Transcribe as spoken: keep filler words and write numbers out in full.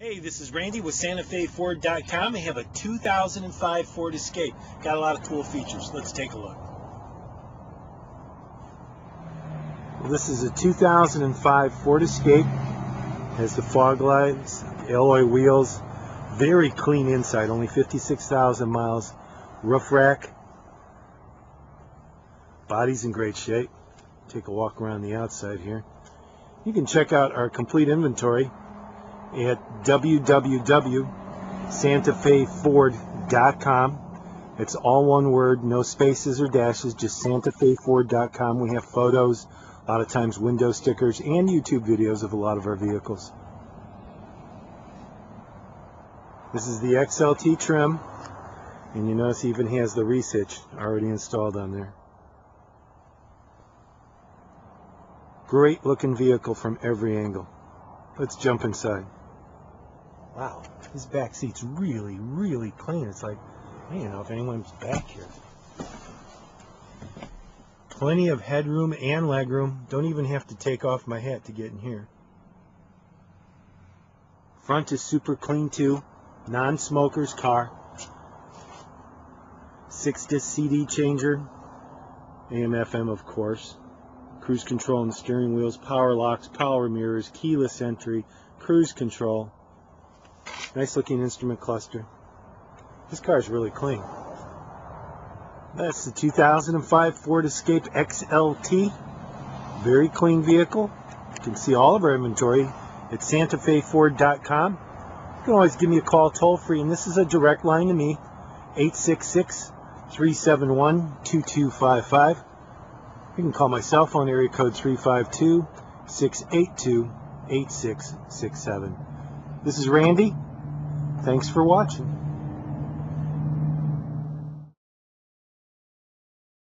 Hey, this is Randy with Santa Fe Ford dot com. They have a two thousand five Ford Escape. Got a lot of cool features. Let's take a look. Well, this is a two thousand five Ford Escape. Has the fog lights, alloy wheels, very clean inside, only fifty-six thousand miles. Roof rack. Body's in great shape. Take a walk around the outside here. You can check out our complete inventory at w w w dot Santa Fe Ford dot com. It's all one word, no spaces or dashes, just Santa Fe Ford dot com. We have photos, a lot of times window stickers, and YouTube videos of a lot of our vehicles. This is the X L T trim, and you notice it even has the Reese Hitch already installed on there. Great looking vehicle from every angle. Let's jump inside. Wow, this back seat's really, really clean. It's like, I don't know if anyone's back here. Plenty of headroom and legroom. Don't even have to take off my hat to get in here. Front is super clean too. Non-smoker's car. Six-disc C D changer. A M F M, of course. Cruise control on the steering wheels, power locks, power mirrors, keyless entry, cruise control. Nice looking instrument cluster. This car is really clean. That's the two thousand five Ford Escape X L T. Very clean vehicle. You can see all of our inventory at Santa Fe Ford dot com. You can always give me a call toll free, and this is a direct line to me, eight six six, three seven one, two two five five. You can call my cell phone, area code three five two, six eight two, eight six six seven. This is Randy. Thanks for watching.